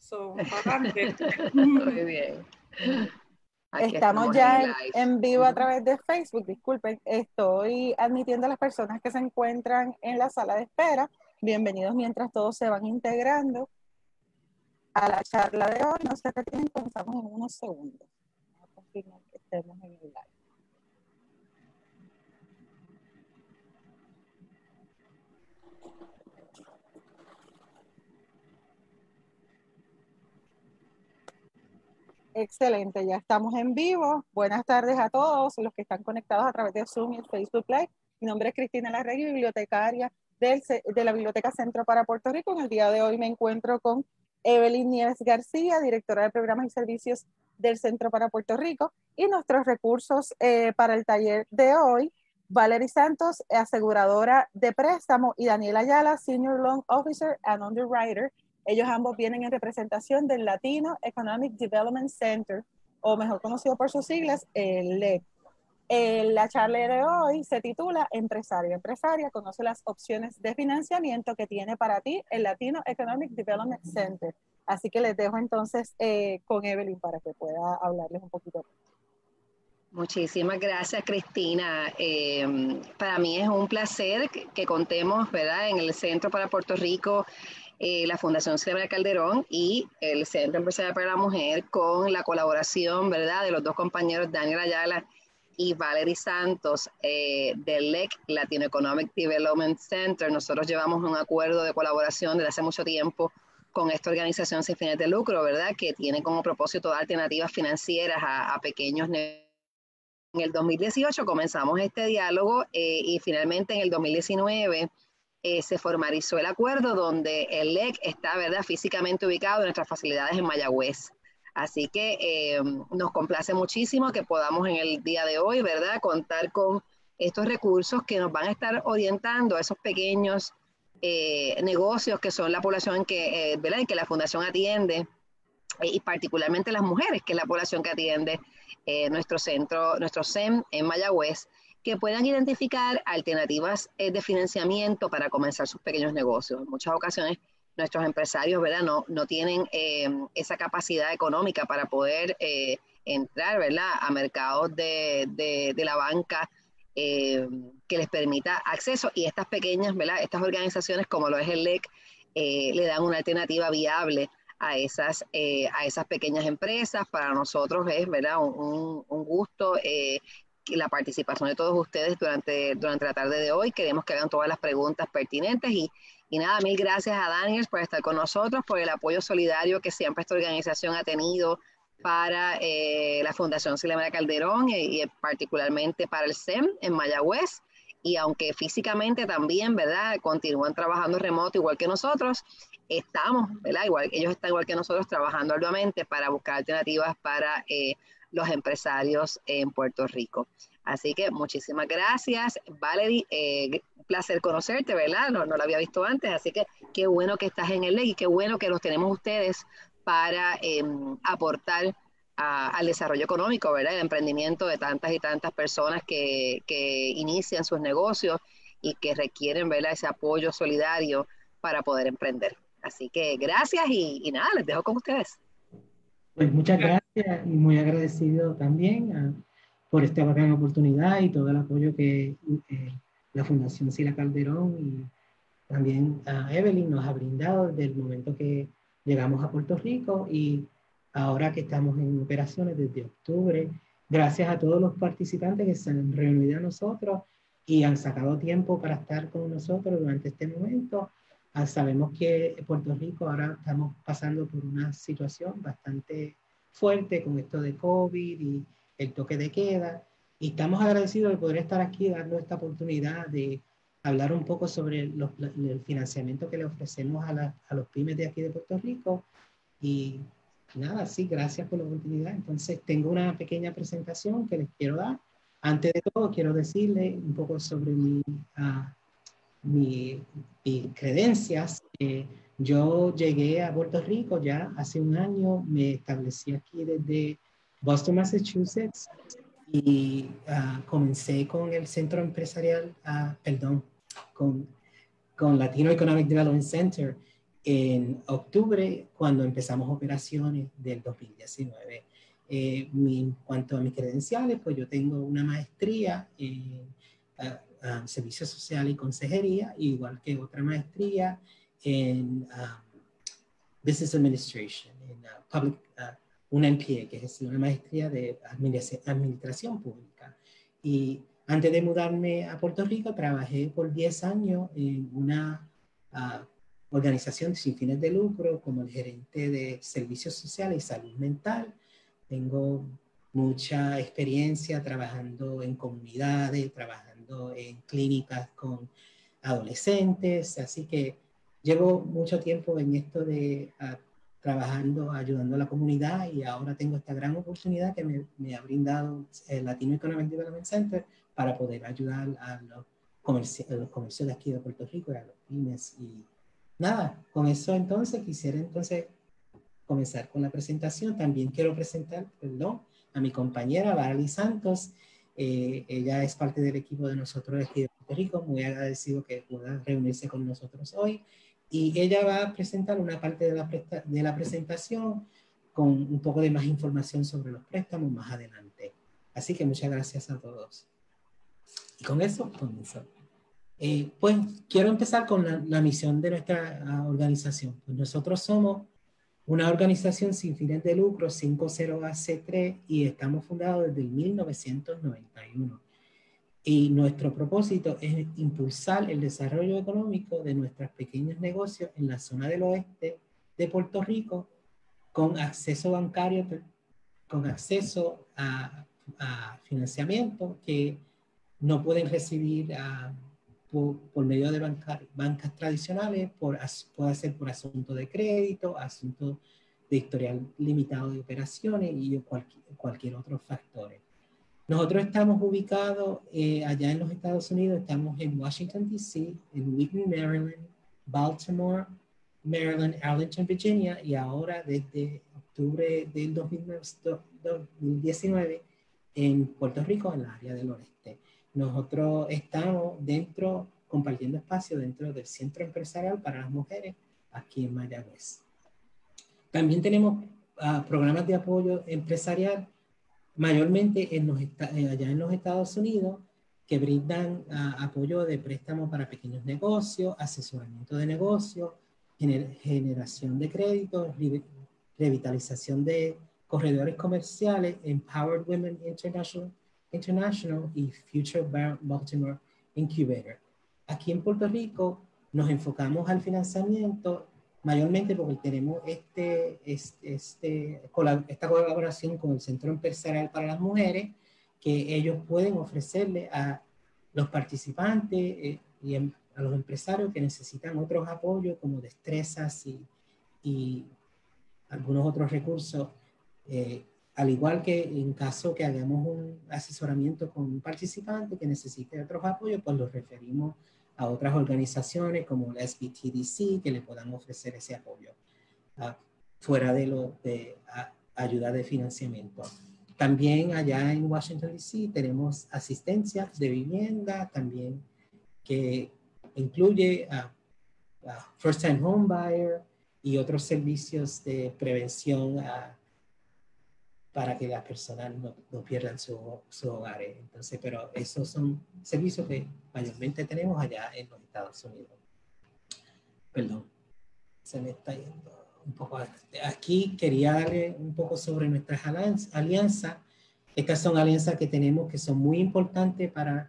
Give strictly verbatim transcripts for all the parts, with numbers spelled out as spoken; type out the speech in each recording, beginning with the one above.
So, adelante. Muy bien. Aquí estamos, estamos ya en, en vivo a través de Facebook. Disculpen, estoy admitiendo a las personas que se encuentran en la sala de espera. Bienvenidos mientras todos se van integrando a la charla de hoy. No se retiren, comenzamos en unos segundos. Vamos a confirmar que estemos en el live. Excelente, ya estamos en vivo. Buenas tardes a todos los que están conectados a través de Zoom y el Facebook Live. Mi nombre es Cristina Larregui, bibliotecaria del, de la Biblioteca Centro para Puerto Rico. En el día de hoy me encuentro con Evelyn Nieves García, directora de Programas y Servicios del Centro para Puerto Rico. Y nuestros recursos eh, para el taller de hoy, Valery Santos, aseguradora de préstamo, y Daniel Ayala, Senior Loan Officer and Underwriter. Ellos ambos vienen en representación del Latino Economic Development Center, o mejor conocido por sus siglas, el L E D. La charla de hoy se titula Empresario, Empresaria, conoce las opciones de financiamiento que tiene para ti el Latino Economic Development Center. Así que les dejo entonces eh, con Evelyn para que pueda hablarles un poquito. Muchísimas gracias, Cristina. Eh, para mí es un placer que, que contemos, ¿verdad?, en el Centro para Puerto Rico, Eh, la Fundación Sila M. Calderón y el Centro Empresarial para la Mujer, con la colaboración, ¿verdad?, de los dos compañeros Daniel Ayala y Valery Santos, eh, del L E D C, Latino Economic Development Center. Nosotros llevamos un acuerdo de colaboración desde hace mucho tiempo con esta organización sin fines de lucro, ¿verdad?, que tiene como propósito dar alternativas financieras a, a pequeños negocios. En el dos mil dieciocho comenzamos este diálogo eh, y finalmente en el dos mil diecinueve... Eh, se formalizó el acuerdo donde el L E D C está, ¿verdad?, físicamente ubicado en nuestras facilidades en Mayagüez. Así que eh, nos complace muchísimo que podamos en el día de hoy, ¿verdad?, contar con estos recursos que nos van a estar orientando a esos pequeños eh, negocios que son la población que, eh, ¿verdad?, en que la Fundación atiende, eh, y particularmente las mujeres, que es la población que atiende eh, nuestro centro, nuestro C E M en Mayagüez, que puedan identificar alternativas de financiamiento para comenzar sus pequeños negocios. En muchas ocasiones nuestros empresarios, ¿verdad?, no, no tienen eh, esa capacidad económica para poder eh, entrar, ¿verdad?, a mercados de, de, de la banca eh, que les permita acceso. Y estas pequeñas, ¿verdad?, estas organizaciones como lo es el L E D C, eh, le dan una alternativa viable a esas, eh, a esas pequeñas empresas. Para nosotros es, ¿verdad?, un, un gusto eh, la participación de todos ustedes durante, durante la tarde de hoy. Queremos que hagan todas las preguntas pertinentes y, y nada, mil gracias a Daniel por estar con nosotros, por el apoyo solidario que siempre esta organización ha tenido para eh, la Fundación Sila M. Calderón y, y particularmente para el C E M en Mayagüez. Y aunque físicamente también, ¿verdad?, continúan trabajando remoto igual que nosotros, estamos, ¿verdad?, igual, ellos están igual que nosotros trabajando arduamente para buscar alternativas para eh, los empresarios en Puerto Rico. Así que muchísimas gracias, Valery. Eh, un placer conocerte, ¿verdad? No, no lo había visto antes, así que qué bueno que estás en el L E D C y qué bueno que los tenemos ustedes para eh, aportar a, al desarrollo económico, ¿verdad?, el emprendimiento de tantas y tantas personas que, que inician sus negocios y que requieren, ¿verdad?, ese apoyo solidario para poder emprender. Así que gracias y, y nada, les dejo con ustedes. Pues muchas gracias y muy agradecido también a, por esta bacana oportunidad y todo el apoyo que eh, la Fundación Sila Calderón y también a Evelyn nos ha brindado desde el momento que llegamos a Puerto Rico y ahora que estamos en operaciones desde octubre. Gracias a todos los participantes que se han reunido a nosotros y han sacado tiempo para estar con nosotros durante este momento. Ah, sabemos que Puerto Rico ahora estamos pasando por una situación bastante fuerte con esto de COVID y el toque de queda, y estamos agradecidos de poder estar aquí dando esta oportunidad de hablar un poco sobre los, el financiamiento que le ofrecemos a, la, a los pymes de aquí de Puerto Rico. Y nada, sí, gracias por la oportunidad. Entonces tengo una pequeña presentación que les quiero dar. Antes de todo quiero decirles un poco sobre mi... Uh, Mi, mis credencias. Eh, yo llegué a Puerto Rico ya hace un año, me establecí aquí desde Boston, Massachusetts, y uh, comencé con el Centro Empresarial, uh, perdón, con, con Latino Economic Development Center, en octubre, cuando empezamos operaciones del dos mil diecinueve. Eh, mi, en cuanto a mis credenciales, pues yo tengo una maestría en uh, uh, servicio social y consejería, igual que otra maestría en um, business administration, en uh, public, uh, una M P A, que es una maestría de administración, administración pública. Y antes de mudarme a Puerto Rico, trabajé por diez años en una uh, organización sin fines de lucro como el gerente de servicios sociales y salud mental. Tengo mucha experiencia trabajando en comunidades, trabajando en clínicas con adolescentes, así que llevo mucho tiempo en esto de a, trabajando, ayudando a la comunidad, y ahora tengo esta gran oportunidad que me, me ha brindado el Latino Economic Development Center para poder ayudar a los, comerci a los comercios de aquí de Puerto Rico, a los pymes y nada, con eso entonces quisiera entonces comenzar con la presentación. También quiero presentar, perdón, a mi compañera Valery Santos. Eh, ella es parte del equipo de nosotros aquí de Puerto Rico, muy agradecido que pueda reunirse con nosotros hoy. Y ella va a presentar una parte de la, de la presentación con un poco de más información sobre los préstamos más adelante. Así que muchas gracias a todos. Y con eso comenzamos. Eh, pues quiero empezar con la, la misión de nuestra organización. Pues nosotros somos una organización sin fines de lucro, cinco cero A C tres, y estamos fundados desde mil novecientos noventa y uno. Y nuestro propósito es impulsar el desarrollo económico de nuestros pequeños negocios en la zona del oeste de Puerto Rico con acceso bancario, con acceso a, a financiamiento que no pueden recibir a Por, por medio de banca, bancas tradicionales, por, puede ser por asunto de crédito, asunto de historial limitado de operaciones y cual, cualquier otro factor. Nosotros estamos ubicados eh, allá en los Estados Unidos, estamos en Washington, D C, en Wheaton, Maryland, Baltimore, Maryland, Arlington, Virginia, y ahora desde octubre del dos mil diecinueve en Puerto Rico, en la área del noreste. Nosotros estamos dentro, compartiendo espacio dentro del Centro Empresarial para las Mujeres aquí en Mayagüez. También tenemos uh, programas de apoyo empresarial mayormente en los allá en los Estados Unidos, que brindan uh, apoyo de préstamos para pequeños negocios, asesoramiento de negocios, gener generación de créditos, re revitalización de corredores comerciales, Empowered Women International, International y Future Baltimore Incubator. Aquí en Puerto Rico nos enfocamos al financiamiento mayormente porque tenemos este, este, este, esta colaboración con el Centro Empresarial para las Mujeres, que ellos pueden ofrecerle a los participantes y a los empresarios que necesitan otros apoyos como destrezas y, y algunos otros recursos. Eh, Al igual que en caso que hagamos un asesoramiento con un participante que necesite otros apoyos, pues los referimos a otras organizaciones como la S B T D C que le puedan ofrecer ese apoyo uh, fuera de, lo, de a, ayuda de financiamiento. También allá en Washington, D C tenemos asistencia de vivienda también, que incluye a, a First Time Home Buyer y otros servicios de prevención a para que las personas no, no pierdan sus su hogares. Entonces, pero esos son servicios que mayormente tenemos allá en los Estados Unidos. Perdón, se me está yendo un poco. Aquí quería darle un poco sobre nuestras alianzas. Estas son alianzas que tenemos que son muy importantes para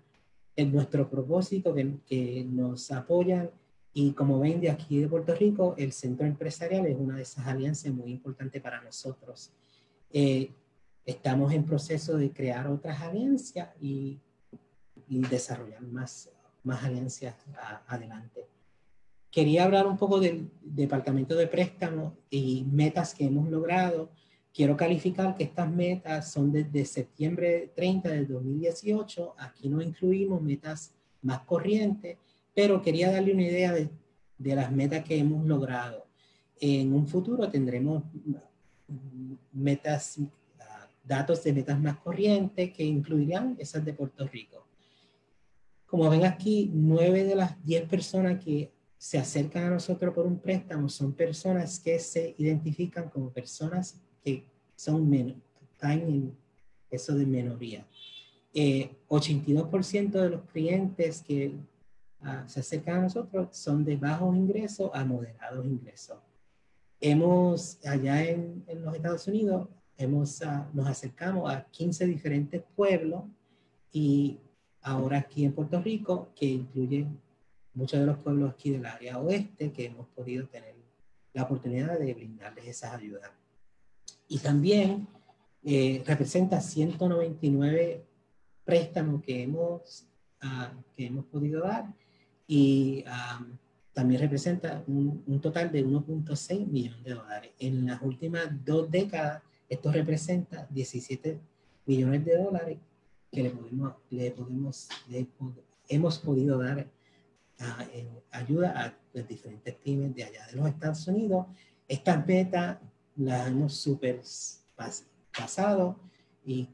el, nuestro propósito, que, que nos apoyan. Y como ven de aquí de Puerto Rico, el Centro Empresarial es una de esas alianzas muy importantes para nosotros. Eh, estamos en proceso de crear otras alianzas y, y desarrollar más, más alianzas a, adelante. Quería hablar un poco del departamento de préstamos y metas que hemos logrado. Quiero calificar que estas metas son desde septiembre treinta del dos mil dieciocho. Aquí no incluimos metas más corrientes, pero quería darle una idea de, de las metas que hemos logrado. En un futuro tendremos metas, datos de metas más corrientes que incluirán esas de Puerto Rico. Como ven aquí, nueve de las diez personas que se acercan a nosotros por un préstamo son personas que se identifican como personas que son menos, están en eso de minoría. Eh, ochenta y dos por ciento de los clientes que uh, se acercan a nosotros son de bajos ingresos a moderados ingresos. Hemos, allá en, en los Estados Unidos, hemos, uh, nos acercamos a quince diferentes pueblos y ahora aquí en Puerto Rico, que incluyen muchos de los pueblos aquí del área oeste, que hemos podido tener la oportunidad de brindarles esas ayudas. Y también eh, representa ciento noventa y nueve préstamos que hemos, uh, que hemos podido dar y um, también representa un, un total de uno punto seis millones de dólares. En las últimas dos décadas, esto representa diecisiete millones de dólares que le podemos, le podemos, le pod hemos podido dar Uh, en ayuda a las diferentes pymes de allá de los Estados Unidos. Estas metas las hemos super pas pasado y,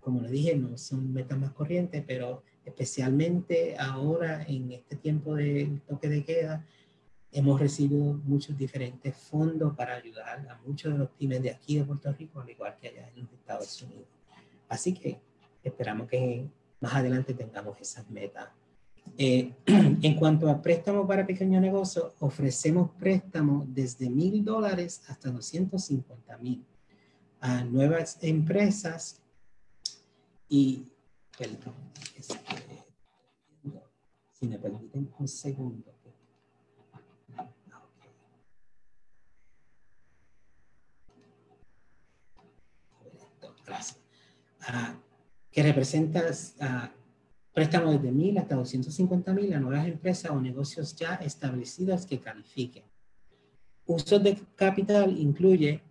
como le dije, no son metas más corrientes, pero especialmente ahora en este tiempo de toque de queda, hemos recibido muchos diferentes fondos para ayudar a muchos de los pymes de aquí de Puerto Rico, al igual que allá en los Estados Unidos. Así que esperamos que más adelante tengamos esas metas. Eh, en cuanto a préstamos para pequeños negocios, ofrecemos préstamos desde mil dólares hasta doscientos cincuenta mil a nuevas empresas y, perdón, es que, si me permiten un segundo. Gracias. Ah, que representas... Ah, préstamos desde mil hasta doscientos cincuenta mil a nuevas empresas o negocios ya establecidos que califiquen. Usos de capital incluye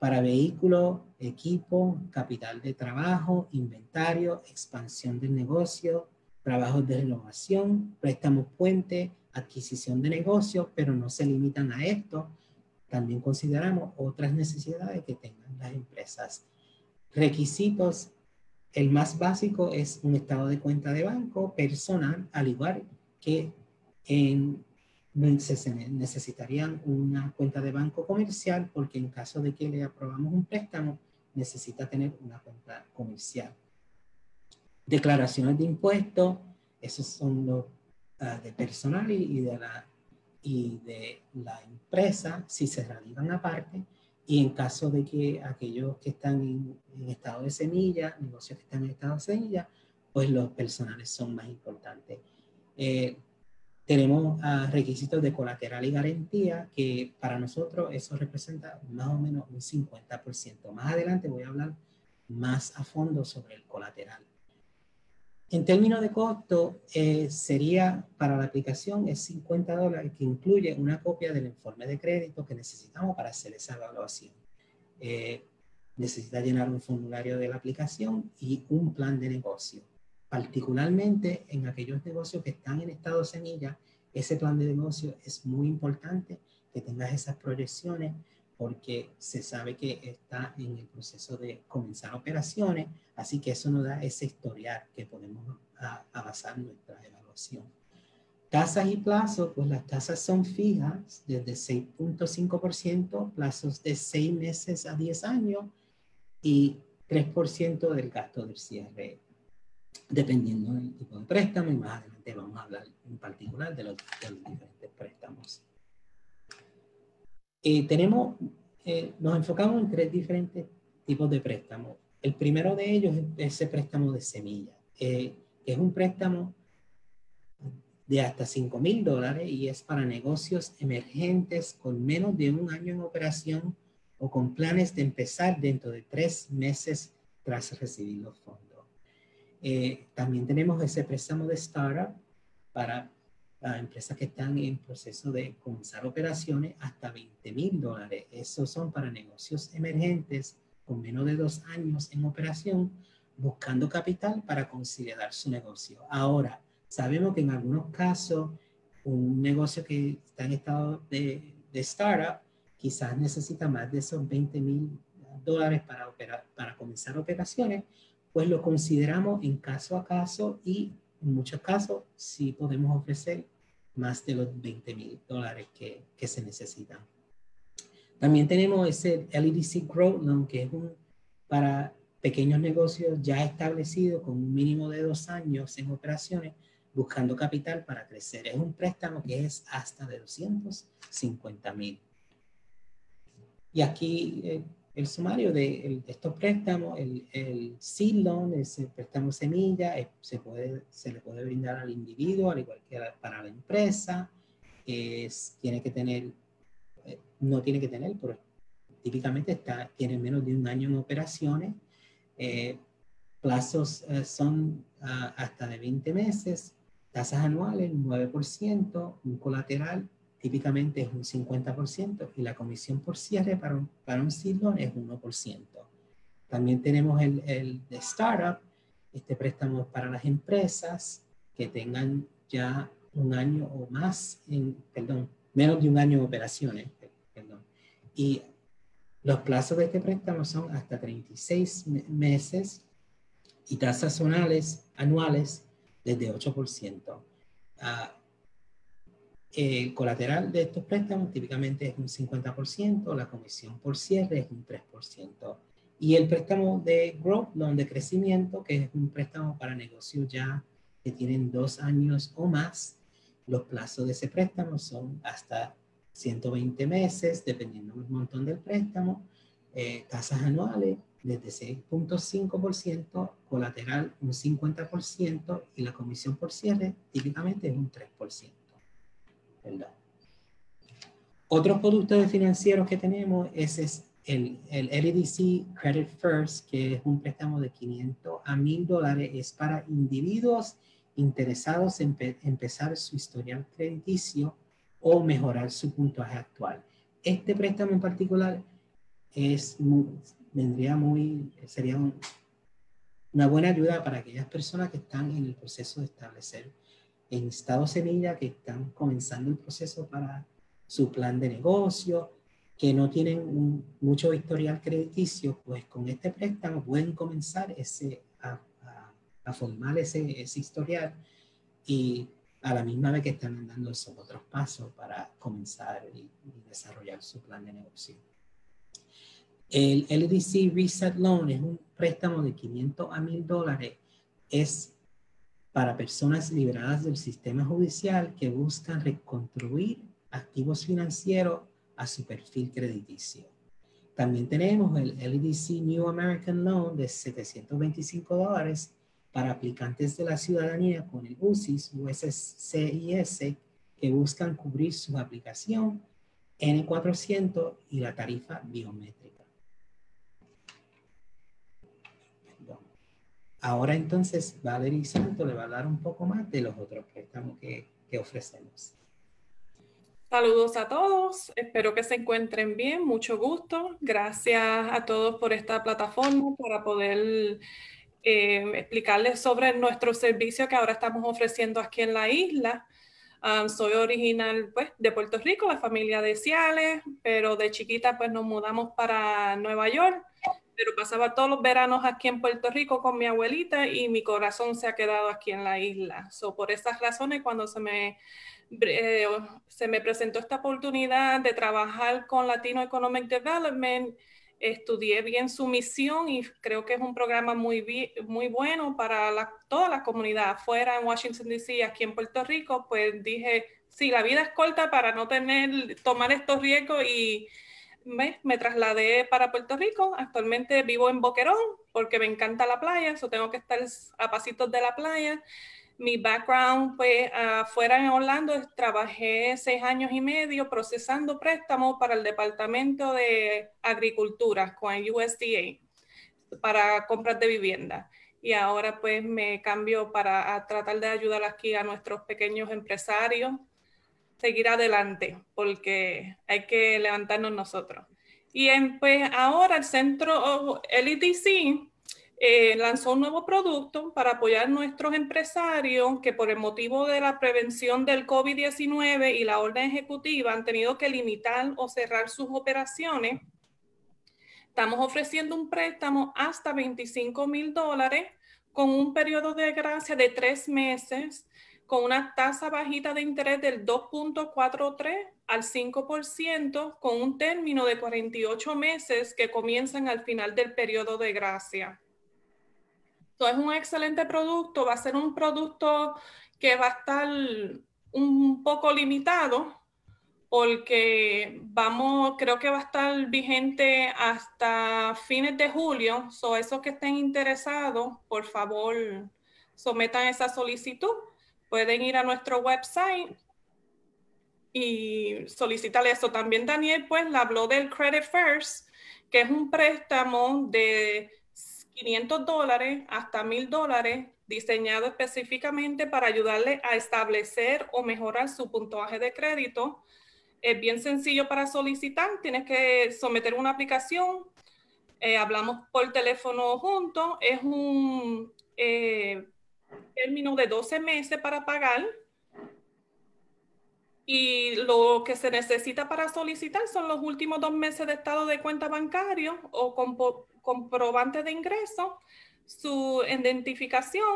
para vehículo, equipo, capital de trabajo, inventario, expansión del negocio, trabajos de renovación, préstamos puente, adquisición de negocios, pero no se limitan a esto. También consideramos otras necesidades que tengan las empresas. Requisitos. El más básico es un estado de cuenta de banco personal, al igual que en, necesitarían una cuenta de banco comercial, porque en caso de que le aprobamos un préstamo, necesita tener una cuenta comercial. Declaraciones de impuestos, esos son los uh, de personal y, y, de la, y de la empresa, si se realizan aparte. Y en caso de que aquellos que están en, en estado de semilla, negocios que están en estado de semilla, pues los personales son más importantes. Eh, tenemos uh, requisitos de colateral y garantía, que para nosotros eso representa más o menos un cincuenta por ciento. Más adelante voy a hablar más a fondo sobre el colateral. En términos de costo, eh, sería para la aplicación es cincuenta dólares, que incluye una copia del informe de crédito que necesitamos para hacer esa evaluación. Eh, necesita llenar un formulario de la aplicación y un plan de negocio. Particularmente en aquellos negocios que están en estado semilla, ese plan de negocio es muy importante que tengas esas proyecciones, porque se sabe que está en el proceso de comenzar operaciones, así que eso nos da ese historial que podemos basar nuestra evaluación. Tasas y plazos, pues las tasas son fijas desde seis punto cinco por ciento, plazos de seis meses a diez años y tres por ciento del gasto del cierre, dependiendo del tipo de préstamo, y más adelante vamos a hablar en particular de los, de los diferentes préstamos. Eh, tenemos, eh, nos enfocamos en tres diferentes tipos de préstamos. El primero de ellos es ese préstamo de semilla, eh, que es un préstamo de hasta cinco mil dólares y es para negocios emergentes con menos de un año en operación o con planes de empezar dentro de tres meses tras recibir los fondos. Eh, también tenemos ese préstamo de startup para a empresas que están en proceso de comenzar operaciones hasta veinte mil dólares. Esos son para negocios emergentes con menos de dos años en operación, buscando capital para consolidar su negocio. Ahora, sabemos que en algunos casos, un negocio que está en estado de, de startup, quizás necesita más de esos veinte mil dólares para, operar, para comenzar operaciones, pues lo consideramos en caso a caso y en muchos casos sí podemos ofrecer más de los veinte mil dólares que, que se necesitan. También tenemos ese L E D C Growth Loan, que es un, para pequeños negocios ya establecidos con un mínimo de dos años en operaciones, buscando capital para crecer. Es un préstamo que es hasta de doscientos cincuenta mil. Y aquí eh, el sumario de, el, de estos préstamos, el, el seed loan, es el préstamo semilla, eh, se, puede, se le puede brindar al individuo, al igual que la, para la empresa. Es, tiene que tener, eh, no tiene que tener, pero típicamente está, tiene menos de un año en operaciones. Eh, plazos eh, son uh, hasta de veinte meses, tasas anuales, nueve por ciento, un colateral típicamente es un cincuenta por ciento y la comisión por cierre para un, para un seed loan es uno por ciento. También tenemos el, el de startup, este préstamo para las empresas que tengan ya un año o más, en, perdón, menos de un año en operaciones, perdón. Y los plazos de este préstamo son hasta treinta y seis meses y tasas anuales desde ocho por ciento. Uh, El colateral de estos préstamos típicamente es un cincuenta por ciento, la comisión por cierre es un tres por ciento. Y el préstamo de Growth Loan, de crecimiento, que es un préstamo para negocios ya que tienen dos años o más, los plazos de ese préstamo son hasta ciento veinte meses, dependiendo del montón del préstamo, eh, tasas anuales desde seis punto cinco por ciento, colateral un cincuenta por ciento y la comisión por cierre típicamente es un tres por ciento. ¿Verdad? Otros productos financieros que tenemos es, es el, el L E D C Credit First, que es un préstamo de quinientos a mil dólares. Es para individuos interesados en empezar su historial crediticio o mejorar su puntaje actual. Este préstamo en particular es muy, vendría muy, sería un, una buena ayuda para aquellas personas que están en el proceso de establecer en estado semilla, que están comenzando el proceso para su plan de negocio, que no tienen un, mucho historial crediticio, pues con este préstamo pueden comenzar ese, a, a, a formar ese, ese historial y a la misma vez que están dando esos otros pasos para comenzar y, y desarrollar su plan de negocio. El L E D C Reset Loan es un préstamo de quinientos a mil dólares. Es para personas liberadas del sistema judicial que buscan reconstruir activos financieros a su perfil crediticio. También tenemos el L E D C New American Loan de setecientos veinticinco dólares para aplicantes de la ciudadanía con el U S C I S, U S C I S, que buscan cubrir su aplicación N cuatrocientos y la tarifa biométrica. Ahora entonces Valery Santos le va a hablar un poco más de los otros préstamos que, que ofrecemos. Saludos a todos, espero que se encuentren bien, mucho gusto. Gracias a todos por esta plataforma para poder eh, explicarles sobre nuestro servicio que ahora estamos ofreciendo aquí en la isla. Um, soy original pues, de Puerto Rico, la familia de Ciales, pero de chiquita pues, nos mudamos para Nueva York. Pero pasaba todos los veranos aquí en Puerto Rico con mi abuelita y mi corazón se ha quedado aquí en la isla. So, por esas razones, cuando se me, eh, se me presentó esta oportunidad de trabajar con Latino Economic Development, estudié bien su misión y creo que es un programa muy, muy bueno para la, toda la comunidad afuera en Washington, D C, aquí en Puerto Rico. Pues dije, sí, la vida es corta para no tener, tomar estos riesgos y... Me, me trasladé para Puerto Rico, actualmente vivo en Boquerón porque me encanta la playa, so tengo que estar a pasitos de la playa. Mi background pues afuera en Orlando, trabajé seis años y medio procesando préstamos para el Departamento de Agricultura con el U S D A para compras de vivienda. Y ahora pues me cambio para a tratar de ayudar aquí a nuestros pequeños empresarios seguir adelante, porque hay que levantarnos nosotros. Y en, pues ahora el centro L E D C eh, lanzó un nuevo producto para apoyar a nuestros empresarios que por el motivo de la prevención del COVID diecinueve y la orden ejecutiva han tenido que limitar o cerrar sus operaciones. Estamos ofreciendo un préstamo hasta veinticinco mil dólares con un periodo de gracia de tres meses, con una tasa bajita de interés del dos punto cuarenta y tres al cinco por ciento con un término de cuarenta y ocho meses que comienzan al final del periodo de gracia. Entonces, es un excelente producto, va a ser un producto que va a estar un poco limitado porque vamos, creo que va a estar vigente hasta fines de julio. So, esos que estén interesados, por favor, sometan esa solicitud. Pueden ir a nuestro website y solicitar eso. También Daniel pues le habló del Credit First, que es un préstamo de quinientos dólares hasta mil dólares diseñado específicamente para ayudarle a establecer o mejorar su puntaje de crédito. Es bien sencillo para solicitar, tienes que someter una aplicación. Eh, hablamos por teléfono juntos, es un... Eh, término de doce meses para pagar y lo que se necesita para solicitar son los últimos dos meses de estado de cuenta bancario o compo, comprobante de ingreso, su identificación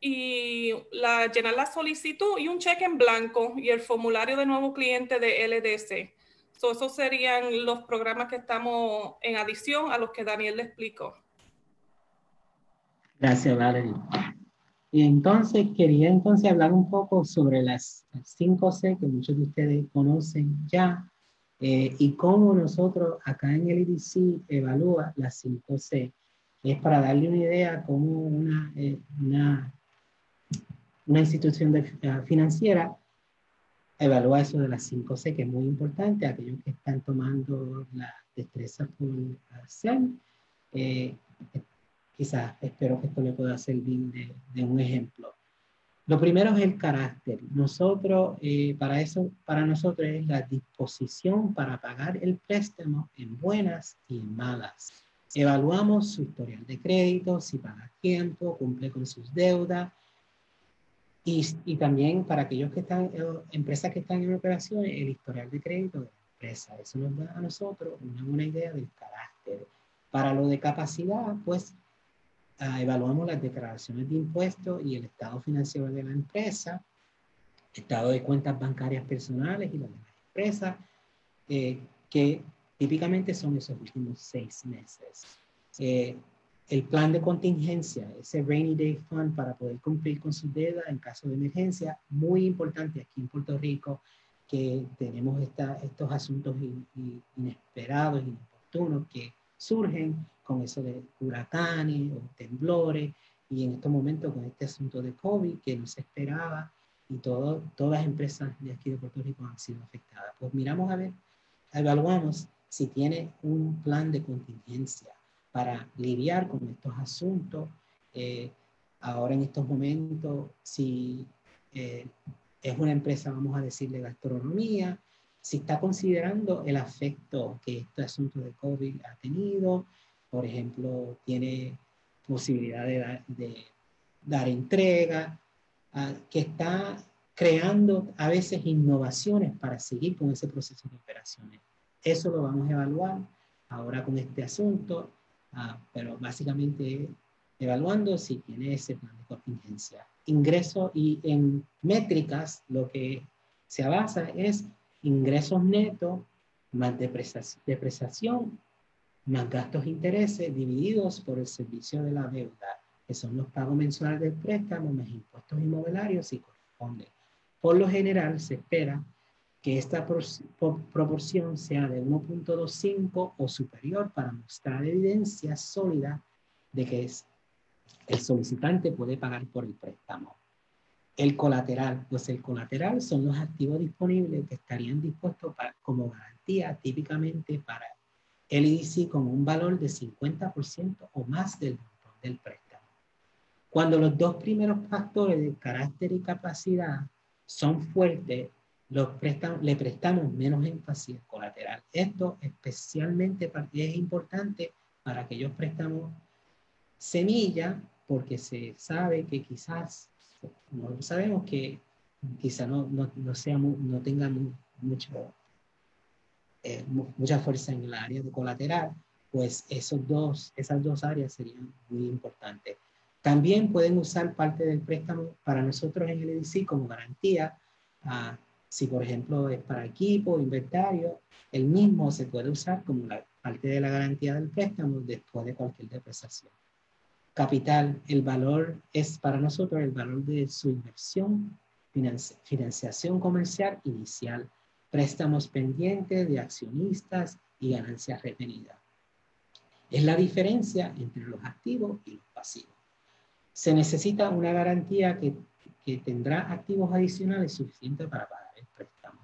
y la, llenar la solicitud y un cheque en blanco y el formulario de nuevo cliente de L D C. So, esos serían los programas que estamos en adición a los que Daniel le explicó. Gracias, Valerie. Y entonces quería entonces hablar un poco sobre las cinco C que muchos de ustedes conocen ya eh, y cómo nosotros acá en el I D C evalúa las cinco C. Es para darle una idea cómo una, eh, una, una institución de, uh, financiera evalúa eso de las cinco C, que es muy importante, aquellos que están tomando la destreza por hacer. Eh, Quizás, espero que esto le pueda servir de, de un ejemplo. Lo primero es el carácter. Nosotros, eh, para eso, para nosotros es la disposición para pagar el préstamo en buenas y en malas. Evaluamos su historial de crédito, si paga tiempo, cumple con sus deudas. Y, y también para aquellos que están, empresas que están en operaciones, el historial de crédito de la empresa. Eso nos da a nosotros una buena idea del carácter. Para lo de capacidad, pues, Uh, evaluamos las declaraciones de impuestos y el estado financiero de la empresa, estado de cuentas bancarias personales y las de las empresas, eh, que típicamente son esos últimos seis meses. Eh, el plan de contingencia, ese Rainy Day Fund para poder cumplir con sus deudas en caso de emergencia, muy importante aquí en Puerto Rico, que tenemos esta, estos asuntos in, in, inesperados, inoportunos, que surgen con eso de huracanes o temblores, y en estos momentos con este asunto de COVID que no se esperaba, y todo, todas las empresas de aquí de Puerto Rico han sido afectadas. Pues miramos a ver, evaluamos si tiene un plan de contingencia para lidiar con estos asuntos. Eh, ahora en estos momentos, si eh, es una empresa, vamos a decir, de gastronomía, si está considerando el afecto que este asunto de COVID ha tenido, por ejemplo, tiene posibilidad de dar, de dar entrega, uh, que está creando a veces innovaciones para seguir con ese proceso de operaciones. Eso lo vamos a evaluar ahora con este asunto, uh, pero básicamente evaluando si tiene ese plan de contingencia. Ingreso y en métricas lo que se basa es ingresos netos más depreciación, más gastos e intereses divididos por el servicio de la deuda, que son los pagos mensuales del préstamo, más impuestos inmobiliarios si corresponde. Por lo general, se espera que esta pro proporción sea de uno punto veinticinco o superior para mostrar evidencia sólida de que es el solicitante puede pagar por el préstamo. El colateral, pues el colateral son los activos disponibles que estarían dispuestos para, como garantía típicamente para el I D C con un valor de cincuenta por ciento o más del montón del préstamo. Cuando los dos primeros factores de carácter y capacidad son fuertes, los préstamos, le prestamos menos énfasis al colateral. Esto especialmente es importante para aquellos préstamos semilla, porque se sabe que quizás, no sabemos que quizás no, no, no, sea, no tenga mucho... Eh, mucha fuerza en el área de colateral, pues esos dos, esas dos áreas serían muy importantes. También pueden usar parte del préstamo para nosotros en el L E D C como garantía. Ah, si, por ejemplo, es para equipo, inventario, el mismo se puede usar como la parte de la garantía del préstamo después de cualquier depreciación. Capital, el valor es para nosotros el valor de su inversión, financi financiación comercial inicial, préstamos pendientes de accionistas y ganancias retenidas. Es la diferencia entre los activos y los pasivos. Se necesita una garantía que, que tendrá activos adicionales suficientes para pagar el préstamo.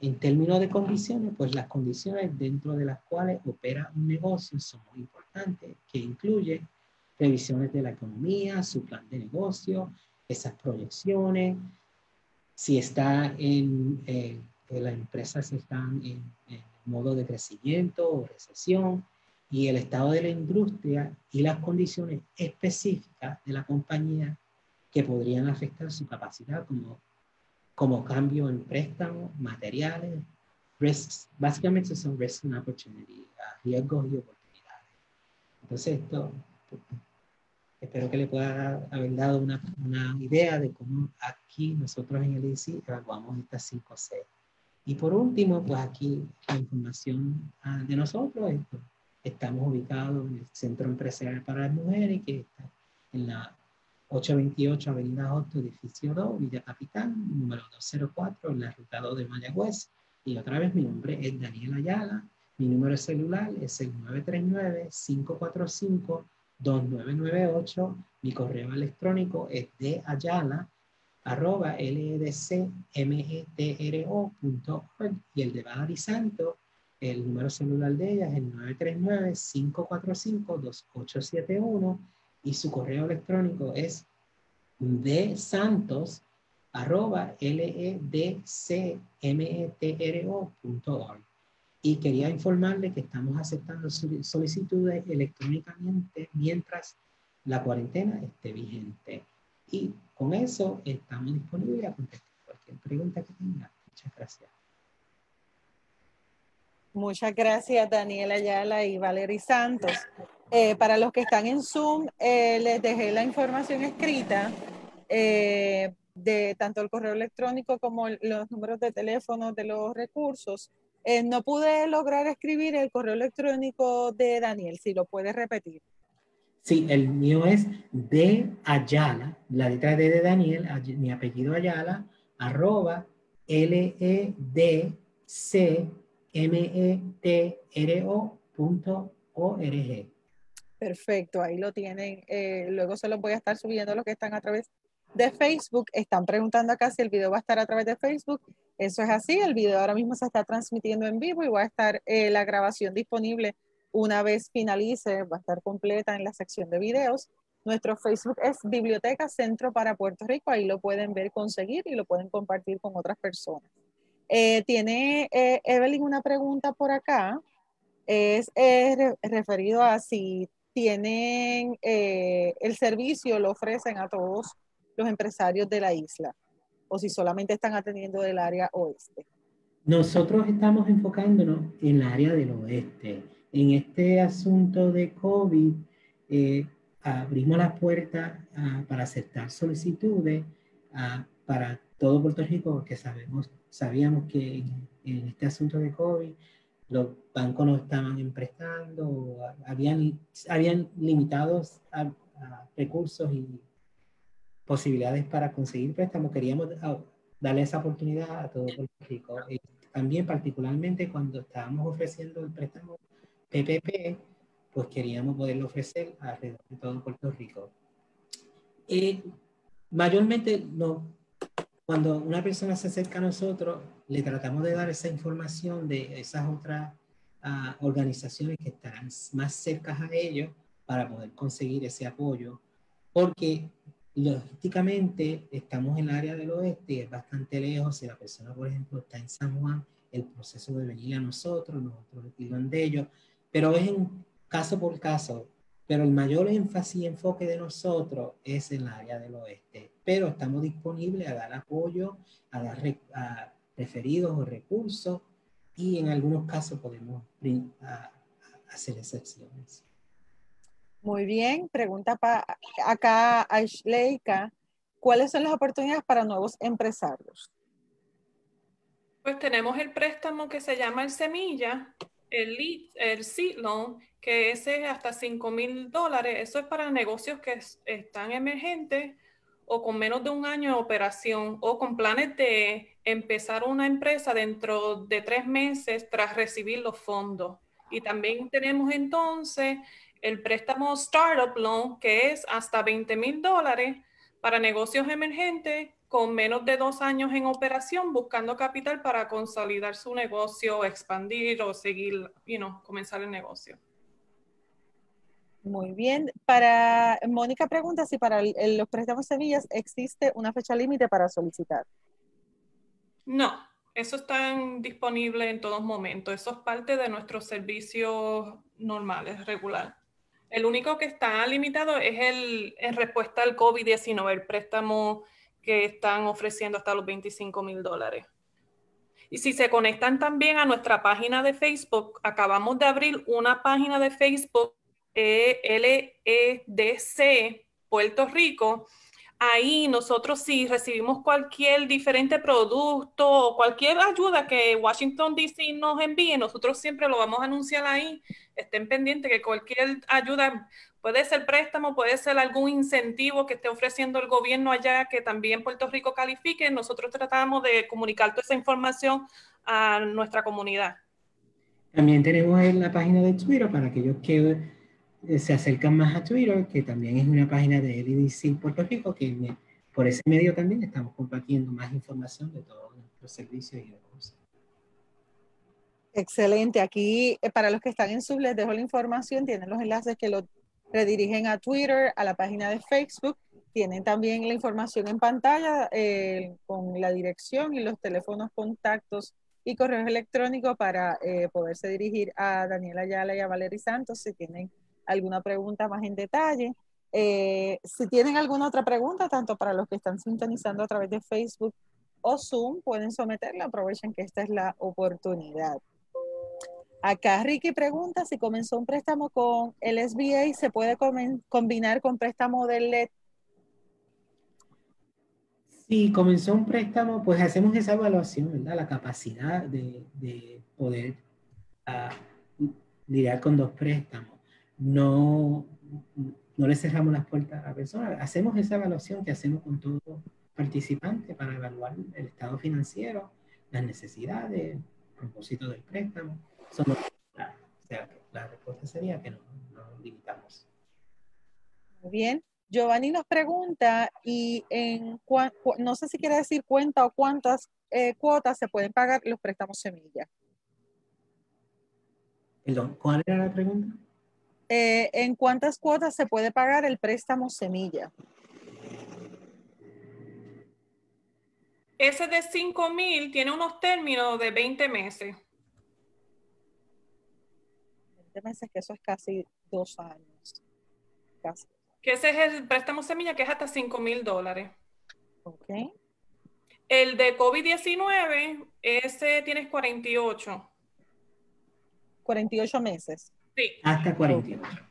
En términos de condiciones, pues las condiciones dentro de las cuales opera un negocio son muy importantes, que incluye revisiones de la economía, su plan de negocio, esas proyecciones, si está en, eh, las empresas están en, en modo de crecimiento o recesión, y el estado de la industria y las condiciones específicas de la compañía que podrían afectar su capacidad como, como cambio en préstamos, materiales, risks. Básicamente son risks and opportunities, riesgos y oportunidades. Entonces esto, espero que le pueda haber dado una, una idea de cómo aquí nosotros en el L E D C evaluamos estas cinco C. Y por último, pues aquí la información uh, de nosotros esto. Estamos ubicados en el Centro Empresarial para las Mujeres, que está en la ochocientos veintiocho Avenida Otto, edificio dos, Villa Capitán, número dos cero cuatro, en la ruta dos de Mayagüez. Y otra vez, mi nombre es Daniel Ayala. Mi número celular es el nueve tres nueve, cinco cuatro cinco, dos nueve nueve ocho. Mi correo electrónico es d ayala arroba l e d c m e t r o punto org. Y el de Valery Santos, el número celular de ella es el nueve tres nueve, cinco cuatro cinco, dos ocho siete uno y su correo electrónico es d santos arroba l e d c m e t r o punto org. Y quería informarle que estamos aceptando solicitudes electrónicamente mientras la cuarentena esté vigente. Y con eso estamos disponibles a contestar cualquier pregunta que tenga. Muchas gracias. Muchas gracias, Daniel Ayala y Valery Santos. Eh, para los que están en Zoom, eh, les dejé la información escrita eh, de tanto el correo electrónico como el, los números de teléfono de los recursos. Eh, no pude lograr escribir el correo electrónico de Daniel, si lo puedes repetir. Sí, el mío es de Ayala, la letra D de Daniel, mi apellido Ayala, arroba l e d c m e t r o punto org. Perfecto, ahí lo tienen. Eh, luego se los voy a estar subiendo los que están a través de Facebook. Están preguntando acá si el video va a estar a través de Facebook. Eso es así, el video ahora mismo se está transmitiendo en vivo y va a estar eh, la grabación disponible una vez finalice, va a estar completa en la sección de videos. Nuestro Facebook es Biblioteca Centro para Puerto Rico, ahí lo pueden ver, conseguir y lo pueden compartir con otras personas. Eh, tiene eh, Evelyn una pregunta por acá, es eh, re, referido a si tienen eh, el servicio, lo ofrecen a todos los empresarios de la isla o si solamente están atendiendo del área oeste. Nosotros estamos enfocándonos en el área del oeste. En este asunto de COVID eh, abrimos las puertas uh, para aceptar solicitudes uh, para todo Puerto Rico porque sabemos Sabíamos que en, en este asunto de COVID los bancos no estaban emprestando, o habían, habían limitados a, a recursos y posibilidades para conseguir préstamos. Queríamos darle esa oportunidad a todo Puerto Rico. Y también particularmente cuando estábamos ofreciendo el préstamo P P P, pues queríamos poderlo ofrecer alrededor de todo Puerto Rico. Y mayormente no... Cuando una persona se acerca a nosotros, le tratamos de dar esa información de esas otras uh, organizaciones que estarán más cercanas a ellos para poder conseguir ese apoyo, porque logísticamente estamos en el área del oeste y es bastante lejos. Si la persona, por ejemplo, está en San Juan, el proceso de venir a nosotros, nosotros retiran de ellos, pero es en caso por caso. Pero el mayor énfasis y enfoque de nosotros es en el área del oeste. Pero estamos disponibles a dar apoyo, a dar re, a referidos o recursos, y en algunos casos podemos a, a hacer excepciones. Muy bien. Pregunta para acá a Shleika. ¿Cuáles son las oportunidades para nuevos empresarios? Pues tenemos el préstamo que se llama el Semilla, el, el Seed Loan, que ese es hasta cinco mil dólares. Eso es para negocios que están emergentes o con menos de un año de operación o con planes de empezar una empresa dentro de tres meses tras recibir los fondos. Y también tenemos entonces el préstamo Startup Loan, que es hasta veinte mil dólares para negocios emergentes con menos de dos años en operación, buscando capital para consolidar su negocio, expandir o seguir, you know, comenzar el negocio. Muy bien. Para Mónica pregunta si para el, los préstamos semillas existe una fecha límite para solicitar. No, eso está disponible en todos momentos. Eso es parte de nuestros servicios normales, regular. El único que está limitado es el en respuesta al COVID diecinueve, el préstamo que están ofreciendo hasta los veinticinco mil dólares. Y si se conectan también a nuestra página de Facebook, acabamos de abrir una página de Facebook, L E D C Puerto Rico. Ahí nosotros, si recibimos cualquier diferente producto o cualquier ayuda que Washington D C nos envíe, nosotros siempre lo vamos a anunciar ahí. Estén pendientes que cualquier ayuda, puede ser préstamo, puede ser algún incentivo que esté ofreciendo el gobierno allá, que también Puerto Rico califique. Nosotros tratamos de comunicar toda esa información a nuestra comunidad. También tenemos en la página de Twitter para aquellos que se acercan más a Twitter, que también es una página de L E D C Puerto Rico, que por ese medio también estamos compartiendo más información de todos nuestros servicios y de cosas. Excelente. Aquí, para los que están en Zoom, les dejo la información. Tienen los enlaces que los redirigen a Twitter, a la página de Facebook. Tienen también la información en pantalla eh, con la dirección y los teléfonos, contactos y correos electrónicos para eh, poderse dirigir a Daniel Ayala y a Valery Santos si tienen alguna pregunta más en detalle. Eh, si tienen alguna otra pregunta, tanto para los que están sintonizando a través de Facebook o Zoom, pueden someterla, aprovechen que esta es la oportunidad. Acá Ricky pregunta si comenzó un préstamo con el S B A, ¿se puede combinar con préstamo del L E D? Si comenzó un préstamo, pues hacemos esa evaluación, ¿verdad? La capacidad de, de poder uh, lidiar con dos préstamos. No, no le cerramos las puertas a la persona. Hacemos esa evaluación que hacemos con todo participante para evaluar el estado financiero, las necesidades, el propósito del préstamo. Son los, o sea, la respuesta sería que no, no limitamos. Muy bien. Giovanni nos pregunta, y en cua, no sé si quiere decir cuenta o cuántas eh, cuotas se pueden pagar los préstamos semilla. Perdón, ¿cuál era la pregunta? Eh, ¿En cuántas cuotas se puede pagar el préstamo semilla? Ese de cinco mil tiene unos términos de veinte meses. veinte meses, que eso es casi dos años. Casi. Que ese es el préstamo semilla, que es hasta cinco mil dólares. Ok. El de COVID diecinueve, ese tienes cuarenta y ocho. cuarenta y ocho meses. Sí. Hasta cuarenta y ocho.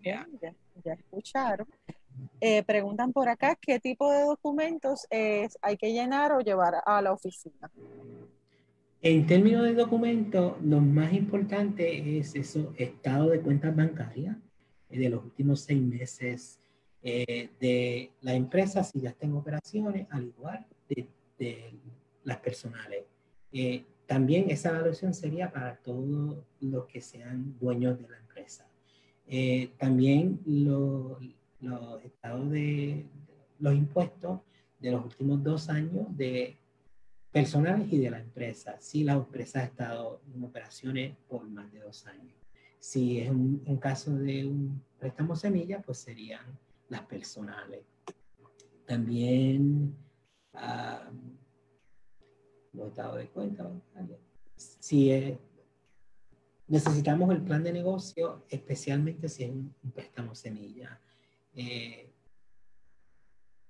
Yeah. Ya, ya escucharon. Eh, preguntan por acá qué tipo de documentos es, hay que llenar o llevar a la oficina. En términos de documentos, lo más importante es eso, estado de cuentas bancarias eh, de los últimos seis meses eh, de la empresa, si ya está en operaciones, al igual de, de las personales. Eh, También esa evaluación sería para todos los que sean dueños de la empresa. Eh, también lo, los estados de los impuestos de los últimos dos años de personales y de la empresa. Si la empresa ha estado en operaciones por más de dos años. Si es un, un caso de un préstamo semilla, pues serían las personales. También... Uh, los estados de cuenta bancaria. Si es, necesitamos el plan de negocio, especialmente si es un, un préstamo semilla. Eh,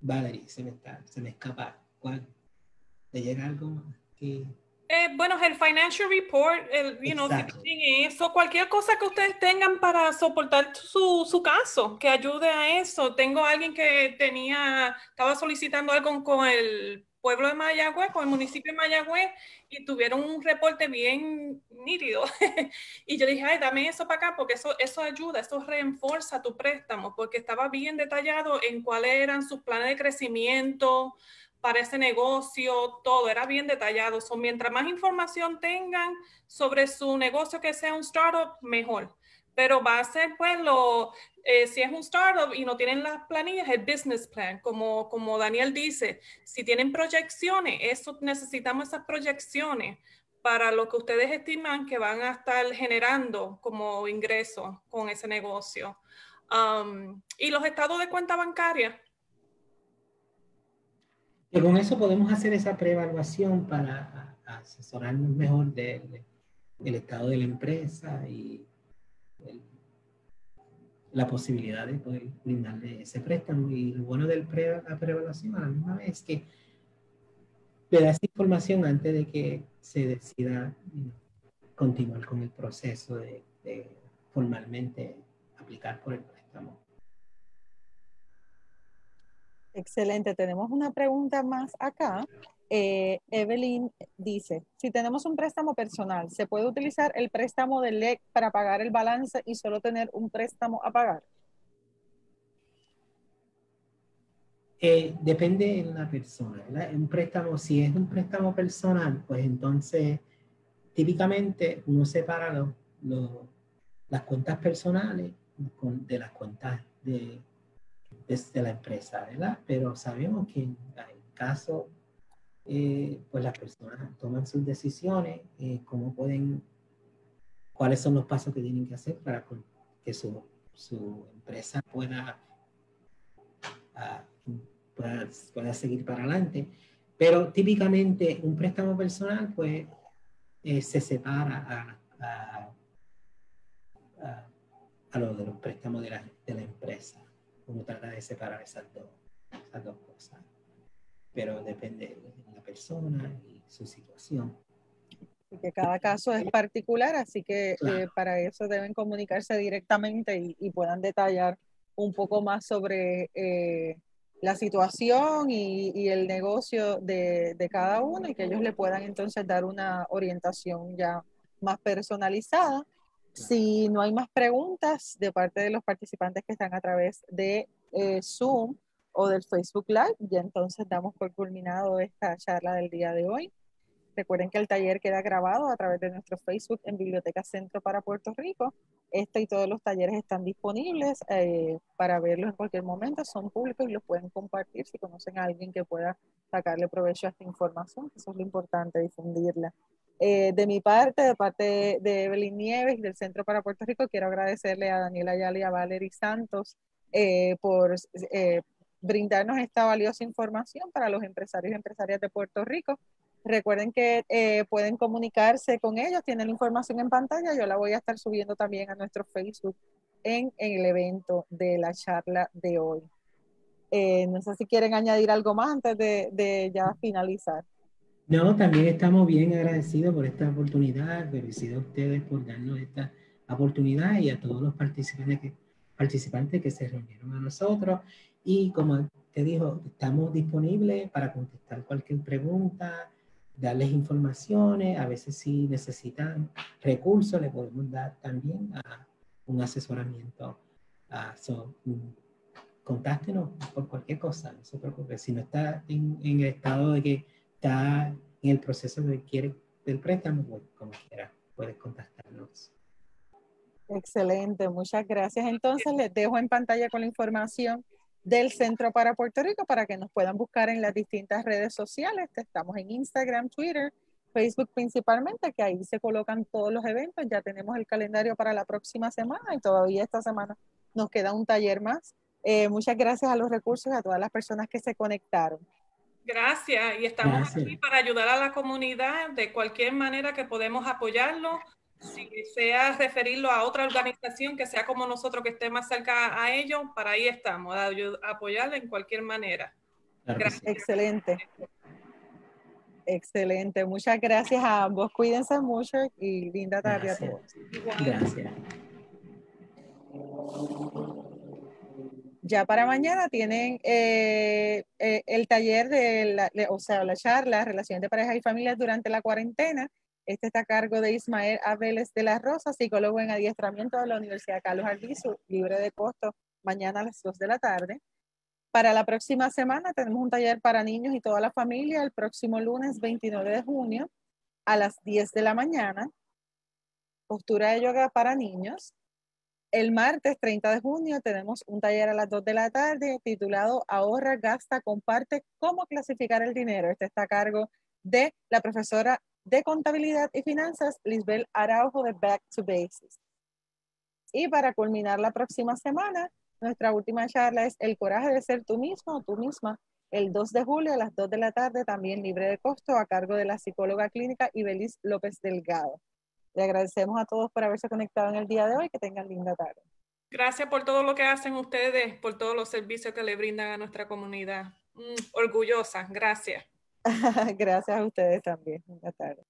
Valery, se me, está, se me escapa. ¿Cuál? ¿Te llega algo más? Eh, bueno, el financial report, el, you know, tienen eso, cualquier cosa que ustedes tengan para soportar su, su caso, que ayude a eso. Tengo a alguien que tenía, estaba solicitando algo con el pueblo de Mayagüez, con el municipio de Mayagüez, y tuvieron un reporte bien nítido. Y yo dije, ay, dame eso para acá, porque eso, eso ayuda, eso reenforza tu préstamo, porque estaba bien detallado en cuáles eran sus planes de crecimiento para ese negocio, todo, era bien detallado. So, mientras más información tengan sobre su negocio que sea un startup, mejor. Pero va a ser, pues, lo, eh, si es un startup y no tienen las planillas, el business plan, como, como Daniel dice. Si tienen proyecciones, eso, necesitamos esas proyecciones para lo que ustedes estiman que van a estar generando como ingreso con ese negocio. Um, y los estados de cuenta bancaria. Y con eso podemos hacer esa preevaluación para asesorarnos mejor del, de, del estado de la empresa y el, la posibilidad de poder brindarle ese préstamo. Y lo bueno de pre, la preevaluación a la misma vez es que te da esa información antes de que se decida continuar con el proceso de, de formalmente aplicar por el préstamo. Excelente. Tenemos una pregunta más acá. Eh, Evelyn dice, si tenemos un préstamo personal, ¿se puede utilizar el préstamo del L E D C para pagar el balance y solo tener un préstamo a pagar? Eh, depende de la persona, ¿verdad? Un préstamo, si es un préstamo personal, pues entonces típicamente uno separa los, los, las cuentas personales de las cuentas de... desde la empresa, ¿verdad? Pero sabemos que en el caso, eh, pues las personas toman sus decisiones, eh, cómo pueden, cuáles son los pasos que tienen que hacer para que su, su empresa pueda, uh, pueda, pueda seguir para adelante. Pero típicamente un préstamo personal, pues, eh, se separa a, a, a, a lo de los préstamos de la, de la empresa. Uno trata de separar esas dos, esas dos cosas. Pero depende de la persona y su situación. Y que cada caso es particular, así que claro. eh, para eso deben comunicarse directamente y, y puedan detallar un poco más sobre eh, la situación y, y el negocio de, de cada uno, y que ellos le puedan entonces dar una orientación ya más personalizada. Si no hay más preguntas de parte de los participantes que están a través de eh, Zoom o del Facebook Live, ya entonces damos por culminado esta charla del día de hoy. Recuerden que el taller queda grabado a través de nuestro Facebook en Biblioteca Centro para Puerto Rico. Este y todos los talleres están disponibles eh, para verlos en cualquier momento. Son públicos y los pueden compartir si conocen a alguien que pueda sacarle provecho a esta información. Eso es lo importante, difundirla. Eh, de mi parte, de parte de Evelyn Nieves y del Centro para Puerto Rico, quiero agradecerle a Daniel Ayala y a Valery Santos eh, por eh, brindarnos esta valiosa información para los empresarios y empresarias de Puerto Rico. Recuerden que eh, pueden comunicarse con ellos, tienen la información en pantalla, yo la voy a estar subiendo también a nuestro Facebook en, en el evento de la charla de hoy. Eh, no sé si quieren añadir algo más antes de, de ya finalizar. No, también estamos bien agradecidos por esta oportunidad, agradecidos a ustedes por darnos esta oportunidad y a todos los participantes que, participantes que se reunieron a nosotros. Y como te dijo, estamos disponibles para contestar cualquier pregunta, darles informaciones, a veces si necesitan recursos, les podemos dar también a un asesoramiento. A, so, contáctenos por cualquier cosa, no se preocupe. Si no está en, en el estado de que está en el proceso de quiere, del préstamo, pues, como quiera, puedes contactarnos. Excelente, muchas gracias. Entonces les dejo en pantalla con la información del Centro para Puerto Rico para que nos puedan buscar en las distintas redes sociales. Estamos en Instagram, Twitter, Facebook principalmente, que ahí se colocan todos los eventos. Ya tenemos el calendario para la próxima semana y todavía esta semana nos queda un taller más. Eh, muchas gracias a los recursos y a todas las personas que se conectaron. Gracias, y estamos Gracias. aquí para ayudar a la comunidad de cualquier manera que podemos apoyarlo, si sea referirlo a otra organización que sea como nosotros, que esté más cerca a ellos, para ahí estamos, a apoyarlo en cualquier manera. Gracias. Excelente. Excelente. Muchas gracias a ambos. Cuídense mucho y linda tarde a todos. Gracias. Ya para mañana tienen eh, eh, el taller de, la, de, o sea, la charla, relación de parejas y familias durante la cuarentena. Este está a cargo de Ismael Abeles de la Rosa, psicólogo en adiestramiento de la Universidad de Carlos Arviso, libre de costo, mañana a las dos de la tarde. Para la próxima semana tenemos un taller para niños y toda la familia, el próximo lunes veintinueve de junio a las diez de la mañana, postura de yoga para niños. El martes treinta de junio tenemos un taller a las dos de la tarde titulado Ahorra, Gasta, Comparte, cómo clasificar el dinero. Este está a cargo de la profesora de Contabilidad y Finanzas, Lisbel Araujo de Back to Basics. Y para culminar la próxima semana, nuestra última charla es El coraje de ser tú mismo o tú misma, el dos de julio a las dos de la tarde, también libre de costo, a cargo de la psicóloga clínica Ibelis López Delgado. Le agradecemos a todos por haberse conectado en el día de hoy. Que tengan linda tarde. Gracias por todo lo que hacen ustedes, por todos los servicios que le brindan a nuestra comunidad. Mm, orgullosa. Gracias. Gracias a ustedes también. Buenas tardes.